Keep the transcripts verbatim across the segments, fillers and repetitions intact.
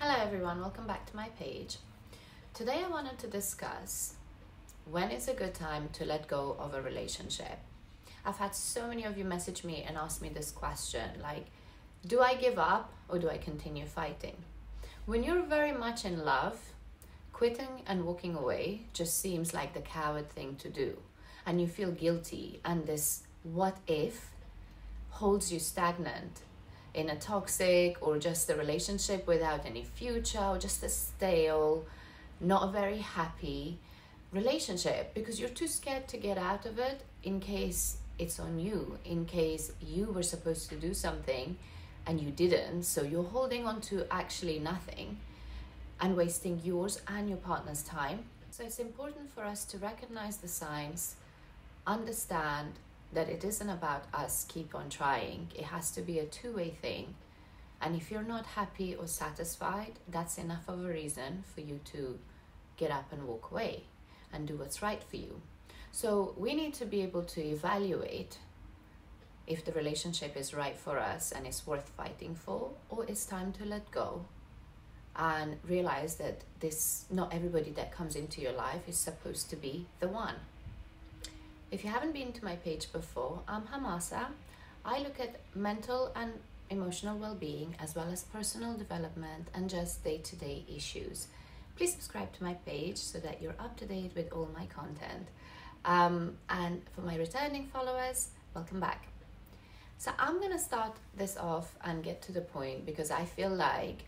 Hello everyone, welcome back to my page. Today I wanted to discuss when is a good time to let go of a relationship. I've had so many of you message me and ask me this question, like, do I give up or do I continue fighting? When you're very much in love, quitting and walking away just seems like the coward thing to do, and you feel guilty, and this what if holds you stagnant in a toxic or just a relationship without any future, or just a stale, not a very happy relationship, because you're too scared to get out of it in case it's on you, in case you were supposed to do something and you didn't. So you're holding on to actually nothing and wasting yours and your partner's time. So it's important for us to recognize the signs, understand that it isn't about us keep on trying. It has to be a two-way thing. And if you're not happy or satisfied, that's enough of a reason for you to get up and walk away and do what's right for you. So we need to be able to evaluate if the relationship is right for us and it's worth fighting for, or it's time to let go and realize that this, not everybody that comes into your life is supposed to be the one. If you haven't been to my page before, I'm Hamasa. I look at mental and emotional well-being as well as personal development and just day-to-day issues. Please subscribe to my page so that you're up to date with all my content. Um, and for my returning followers, welcome back. So I'm gonna start this off and get to the point, because I feel like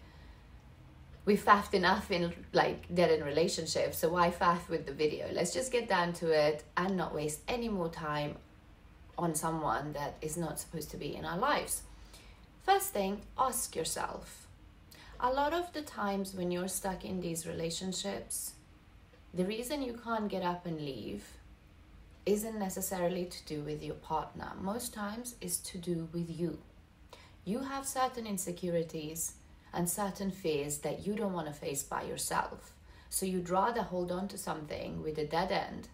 we faffed enough in like that in relationships, so why faff with the video? Let's just get down to it and not waste any more time on someone that is not supposed to be in our lives. First thing, ask yourself. A lot of the times when you're stuck in these relationships, the reason you can't get up and leave isn't necessarily to do with your partner. Most times it's to do with you. You have certain insecurities and certain fears that you don't want to face by yourself. So you'd rather hold on to something with a dead end,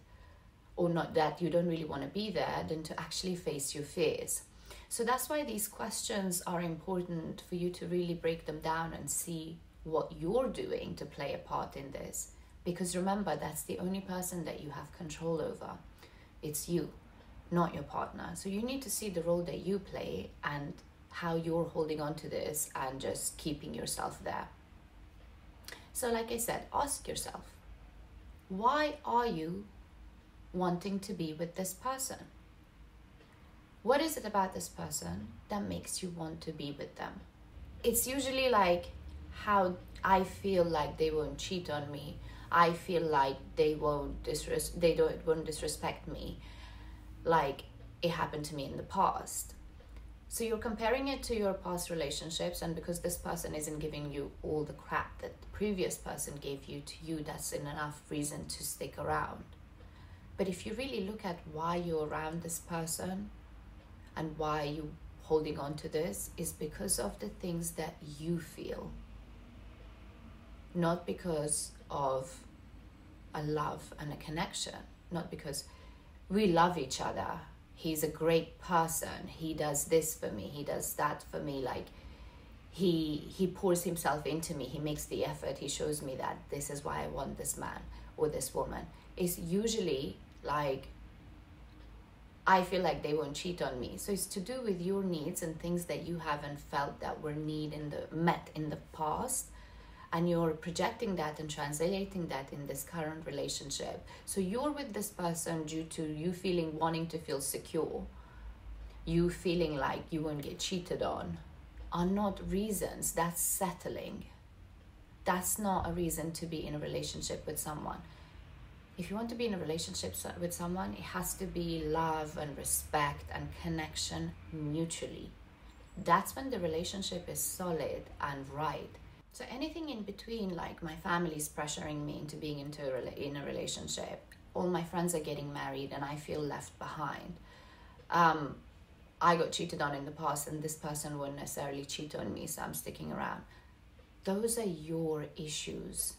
or not that you don't really want to be there, than to actually face your fears. So that's why these questions are important for you to really break them down and see what you're doing to play a part in this. Because remember, that's the only person that you have control over. It's you, not your partner. So you need to see the role that you play and how you're holding on to this and just keeping yourself there. So like I said, ask yourself, why are you wanting to be with this person? What is it about this person that makes you want to be with them? It's usually like, how I feel like they won't cheat on me. I feel like they won't disres they don't won't disrespect me, like it happened to me in the past. So you're comparing it to your past relationships, and because this person isn't giving you all the crap that the previous person gave you to you, that's enough reason to stick around. But if you really look at why you're around this person and why you're holding on to this, is because of the things that you feel, not because of a love and a connection, not because we love each other. He's a great person. He does this for me. He does that for me. Like he, he pours himself into me. He makes the effort. He shows me that this is why I want this man or this woman. It's usually like, I feel like they won't cheat on me. So it's to do with your needs and things that you haven't felt that were need in the, met in the past. And you're projecting that and translating that in this current relationship. So you're with this person due to you feeling, wanting to feel secure, you feeling like you won't get cheated on, are not reasons. That's settling. That's not a reason to be in a relationship with someone. If you want to be in a relationship with someone, it has to be love and respect and connection mutually. That's when the relationship is solid and right. So anything in between, like my family's pressuring me into being into a rela in a relationship, all my friends are getting married and I feel left behind. Um, I got cheated on in the past and this person wouldn't necessarily cheat on me, so I'm sticking around. Those are your issues.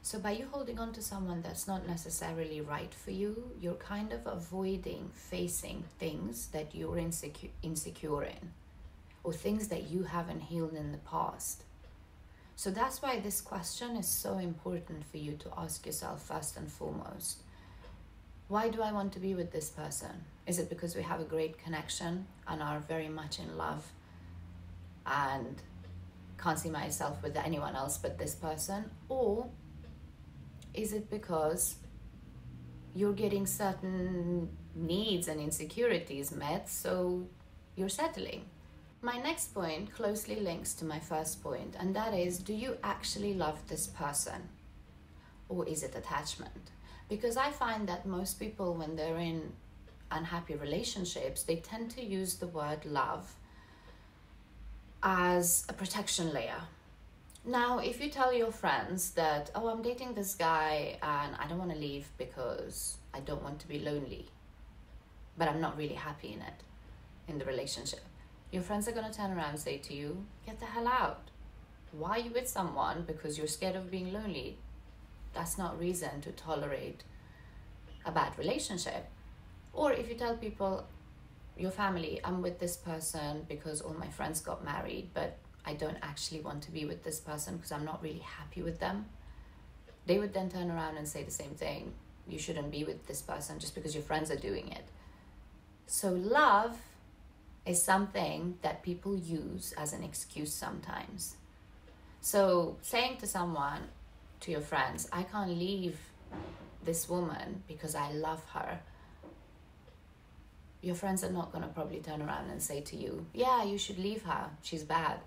So by you holding on to someone that's not necessarily right for you, you're kind of avoiding facing things that you're insecure, insecure in, or things that you haven't healed in the past. So that's why this question is so important for you to ask yourself first and foremost. Why do I want to be with this person? Is it because we have a great connection and are very much in love and can't see myself with anyone else but this person? Or is it because you're getting certain needs and insecurities met, so you're settling? My next point closely links to my first point, and that is, do you actually love this person? Or is it attachment? Because I find that most people, when they're in unhappy relationships, they tend to use the word love as a protection layer. Now, if you tell your friends that, oh, I'm dating this guy and I don't want to leave because I don't want to be lonely, but I'm not really happy in it, in the relationship, your friends are going to turn around and say to you, get the hell out. Why are you with someone because you're scared of being lonely? That's not reason to tolerate a bad relationship. Or if you tell people, your family, I'm with this person because all my friends got married, but I don't actually want to be with this person because I'm not really happy with them. They would then turn around and say the same thing. You shouldn't be with this person just because your friends are doing it. So love is something that people use as an excuse sometimes. So saying to someone, to your friends, I can't leave this woman because I love her. Your friends are not going to probably turn around and say to you, yeah, you should leave her, she's bad.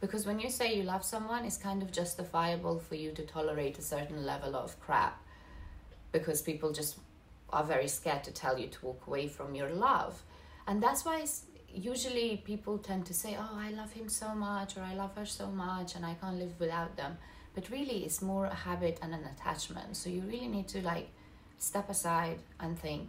Because when you say you love someone, it's kind of justifiable for you to tolerate a certain level of crap, because people just are very scared to tell you to walk away from your love. And that's why usually people tend to say, oh, I love him so much, or I love her so much, and I can't live without them. But really, it's more a habit and an attachment. So you really need to like step aside and think,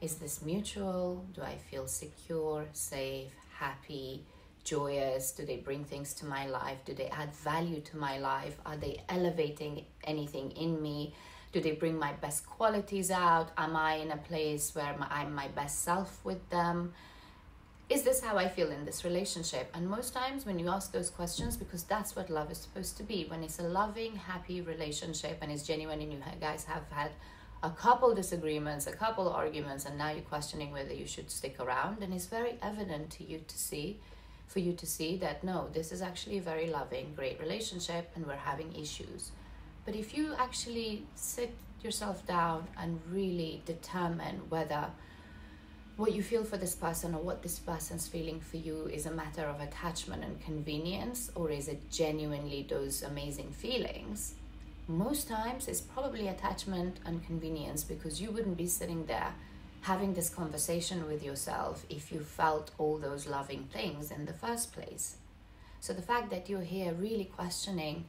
is this mutual? Do I feel secure, safe, happy, joyous? Do they bring things to my life? Do they add value to my life? Are they elevating anything in me? Do they bring my best qualities out? Am I in a place where I'm my best self with them? Is this how I feel in this relationship? And most times when you ask those questions, because that's what love is supposed to be, when it's a loving, happy relationship and it's genuine and you guys have had a couple disagreements, a couple arguments, and now you're questioning whether you should stick around, and it's very evident to you to see, for you to see that no, this is actually a very loving, great relationship and we're having issues. But if you actually sit yourself down and really determine whether what you feel for this person or what this person's feeling for you is a matter of attachment and convenience, or is it genuinely those amazing feelings, most times it's probably attachment and convenience, because you wouldn't be sitting there having this conversation with yourself if you felt all those loving things in the first place. So the fact that you're here really questioning,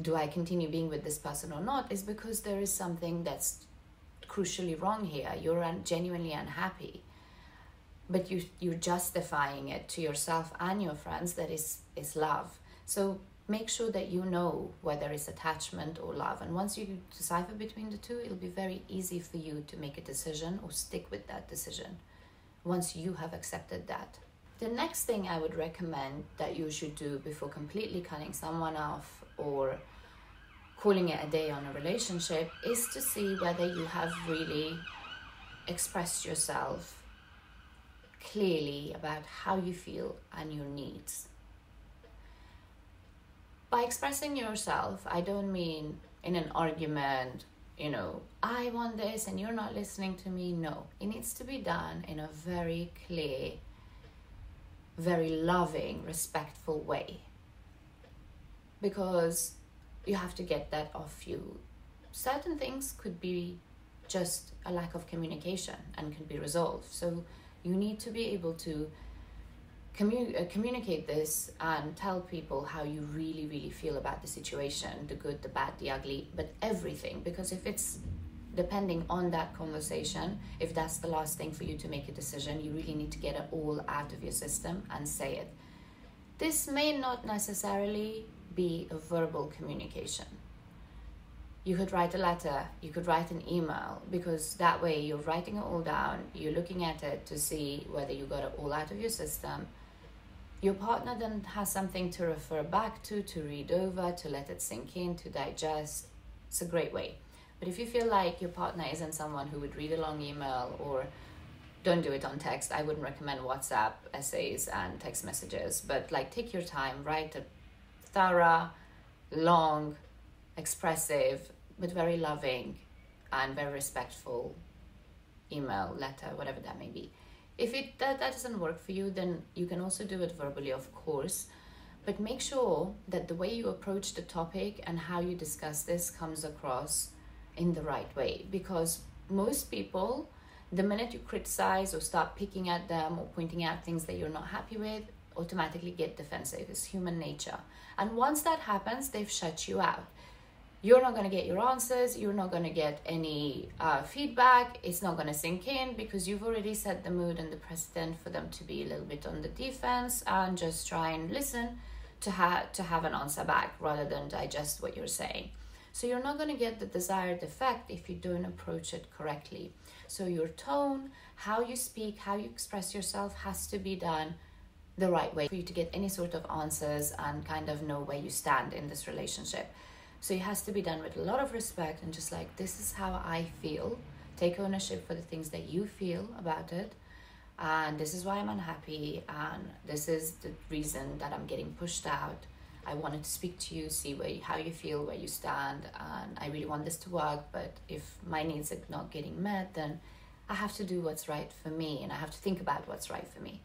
do I continue being with this person or not, is because there is something that's crucially wrong here. You're un- genuinely unhappy, but you, you're justifying it to yourself and your friends that it's, it's love. So make sure that you know whether it's attachment or love. And once you decipher between the two, it'll be very easy for you to make a decision or stick with that decision once you have accepted that. The next thing I would recommend that you should do before completely cutting someone off or calling it a day on a relationship is to see whether you have really expressed yourself clearly about how you feel and your needs. By expressing yourself, I don't mean in an argument, you know, I want this and you're not listening to me. No, it needs to be done in a very clear, very loving, respectful way, because you have to get that off you. Certain things could be just a lack of communication and can be resolved. So you need to be able to commun- uh, communicate this and tell people how you really, really feel about the situation, the good, the bad, the ugly, but everything. Because if it's depending on that conversation, if that's the last thing for you to make a decision, you really need to get it all out of your system and say it. This may not necessarily be a verbal communication. You could write a letter, you could write an email, because that way you're writing it all down, you're looking at it to see whether you got it all out of your system, Your partner then has something to refer back to, to read over, to let it sink in, to digest. It's a great way. But if you feel like your partner isn't someone who would read a long email, or don't do it on text, I wouldn't recommend WhatsApp essays and text messages, but like take your time, write a thorough, long, expressive, but very loving and very respectful email, letter, whatever that may be. If it that, that doesn't work for you, then you can also do it verbally, of course, but make sure that the way you approach the topic and how you discuss this comes across in the right way, because most people, the minute you criticize or start picking at them or pointing out things that you're not happy with, automatically get defensive. It's human nature. And once that happens, they've shut you out. You're not going to get your answers. You're not going to get any uh, feedback. It's not going to sink in because you've already set the mood and the precedent for them to be a little bit on the defense and just try and listen to, ha to have an answer back rather than digest what you're saying. So you're not going to get the desired effect if you don't approach it correctly. So your tone, how you speak, how you express yourself has to be done the right way for you to get any sort of answers and kind of know where you stand in this relationship. So it has to be done with a lot of respect and just like, this is how I feel. Take ownership for the things that you feel about it. And this is why I'm unhappy. And this is the reason that I'm getting pushed out. I wanted to speak to you, see where you, how you feel, where you stand, and I really want this to work, but if my needs are not getting met, then I have to do what's right for me, and I have to think about what's right for me.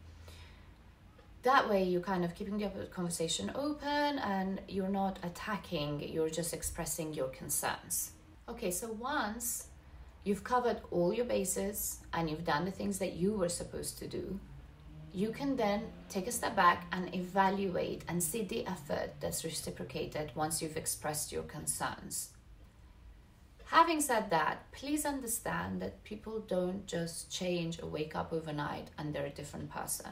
That way, you're kind of keeping the conversation open, and you're not attacking, you're just expressing your concerns. Okay, so once you've covered all your bases, and you've done the things that you were supposed to do, you can then take a step back and evaluate and see the effort that's reciprocated once you've expressed your concerns. Having said that, please understand that people don't just change or wake up overnight and they're a different person.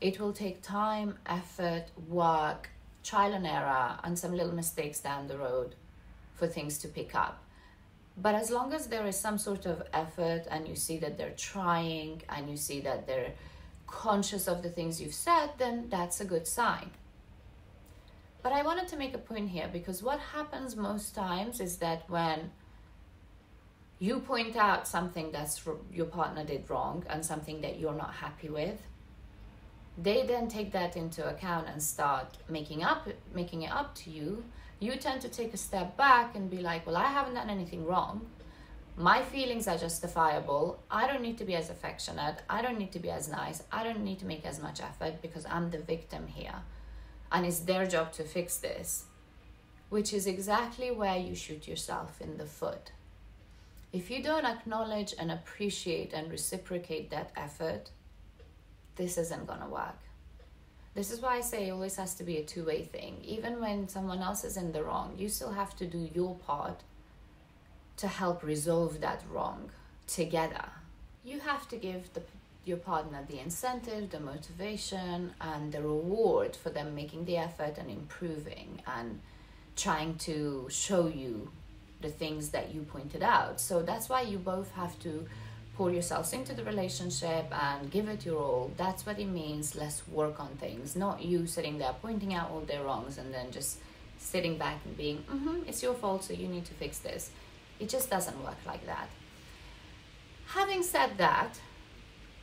It will take time, effort, work, trial and error, and some little mistakes down the road for things to pick up. But as long as there is some sort of effort and you see that they're trying and you see that they're conscious of the things you've said, then that's a good sign. But I wanted to make a point here, because what happens most times is that when you point out something that's your partner did wrong and something that you're not happy with, they then take that into account and start making up making it up to you. You tend to take a step back and be like, well, I haven't done anything wrong. My feelings are justifiable. I don't need to be as affectionate. I don't need to be as nice. I don't need to make as much effort because I'm the victim here. And it's their job to fix this, which is exactly where you shoot yourself in the foot. If you don't acknowledge and appreciate and reciprocate that effort, this isn't gonna work. This is why I say it always has to be a two-way thing. Even when someone else is in the wrong, you still have to do your part to help resolve that wrong together. You have to give the, your partner the incentive, the motivation, and the reward for them making the effort and improving and trying to show you the things that you pointed out. So that's why you both have to pour yourselves into the relationship and give it your all. That's what it means. Let's work on things, not you sitting there pointing out all their wrongs and then just sitting back and being, mm-hmm, it's your fault, so you need to fix this. It just doesn't work like that. Having said that,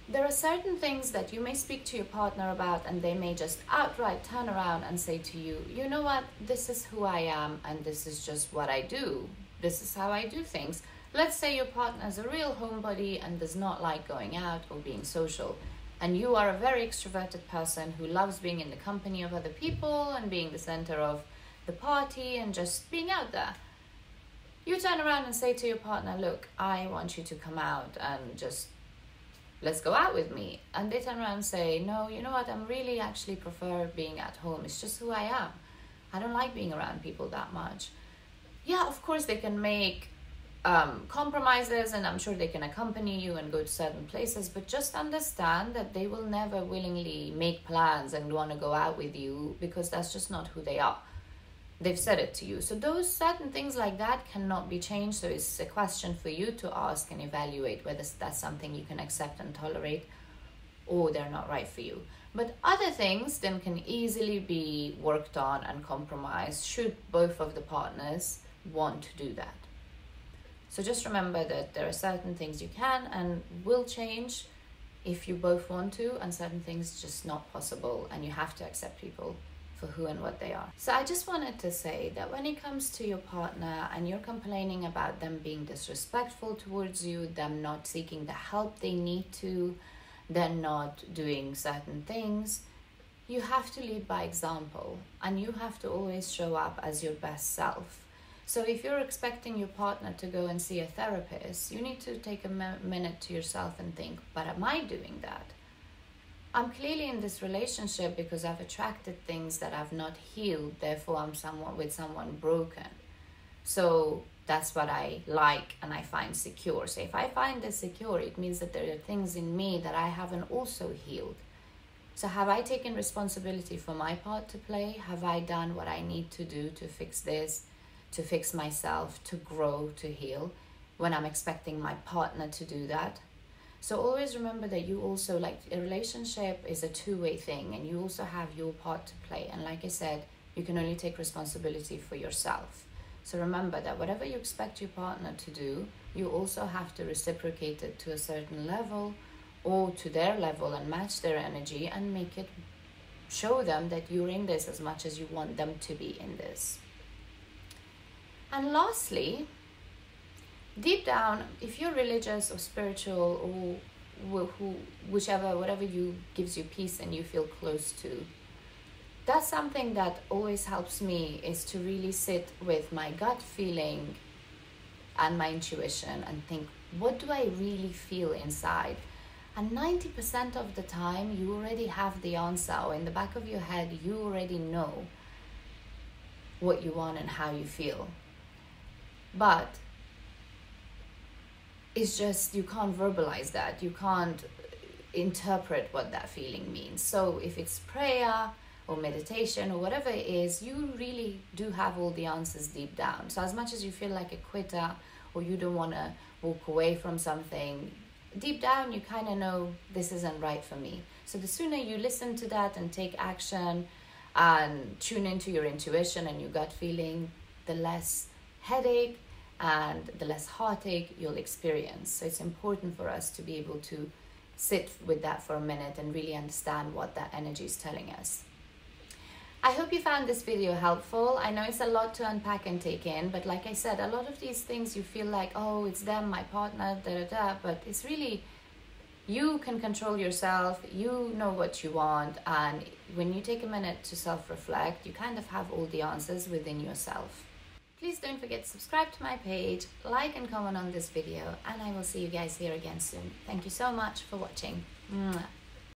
there are certain things that you may speak to your partner about and they may just outright turn around and say to you, you know what, this is who I am and this is just what I do. This is how I do things. Let's say your partner is a real homebody and does not like going out or being social, and you are a very extroverted person who loves being in the company of other people and being the center of the party and just being out there. You turn around and say to your partner, look, I want you to come out and just let's go out with me. And they turn around and say, no, you know what? I'm really actually prefer being at home. It's just who I am. I don't like being around people that much. Yeah, of course they can make um, compromises and I'm sure they can accompany you and go to certain places, but just understand that they will never willingly make plans and want to go out with you because that's just not who they are. They've said it to you. So those certain things like that cannot be changed. So it's a question for you to ask and evaluate whether that's something you can accept and tolerate or they're not right for you. But other things then can easily be worked on and compromised should both of the partners want to do that. So just remember that there are certain things you can and will change if you both want to, and certain things just not possible, and you have to accept people for who and what they are. So I just wanted to say that when it comes to your partner and you're complaining about them being disrespectful towards you, them not seeking the help they need to, they're not doing certain things, you have to lead by example, and you have to always show up as your best self. So if you're expecting your partner to go and see a therapist, you need to take a minute to yourself and think, but am I doing that? I'm clearly in this relationship because I've attracted things that I've not healed, therefore I'm someone with someone broken. So that's what I like and I find secure. So if I find this secure, it means that there are things in me that I haven't also healed. So have I taken responsibility for my part to play? Have I done what I need to do to fix this, to fix myself, to grow, to heal, when I'm expecting my partner to do that? So always remember that you also, like, a relationship is a two-way thing, and you also have your part to play. And like I said, you can only take responsibility for yourself. So remember that whatever you expect your partner to do, you also have to reciprocate it to a certain level or to their level and match their energy and make it show them that you're in this as much as you want them to be in this. And lastly, deep down, if you're religious or spiritual or who, whichever, whatever you gives you peace and you feel close to, that's something that always helps me, is to really sit with my gut feeling and my intuition and think, what do I really feel inside? And ninety percent of the time, you already have the answer, or in the back of your head, you already know what you want and how you feel. But it's just, you can't verbalize that. You can't interpret what that feeling means. So if it's prayer or meditation or whatever it is, you really do have all the answers deep down. So as much as you feel like a quitter or you don't want to walk away from something, deep down you kind of know this isn't right for me. So the sooner you listen to that and take action and tune into your intuition and your gut feeling, the less headache and the less heartache you'll experience. So it's important for us to be able to sit with that for a minute and really understand what that energy is telling us. I hope you found this video helpful. I know it's a lot to unpack and take in, but like I said, a lot of these things you feel like, oh, it's them, my partner, da da da, but it's really, you can control yourself, you know what you want, and when you take a minute to self-reflect, you kind of have all the answers within yourself. Please don't forget to subscribe to my page, like and comment on this video, and I will see you guys here again soon. Thank you so much for watching. Mwah.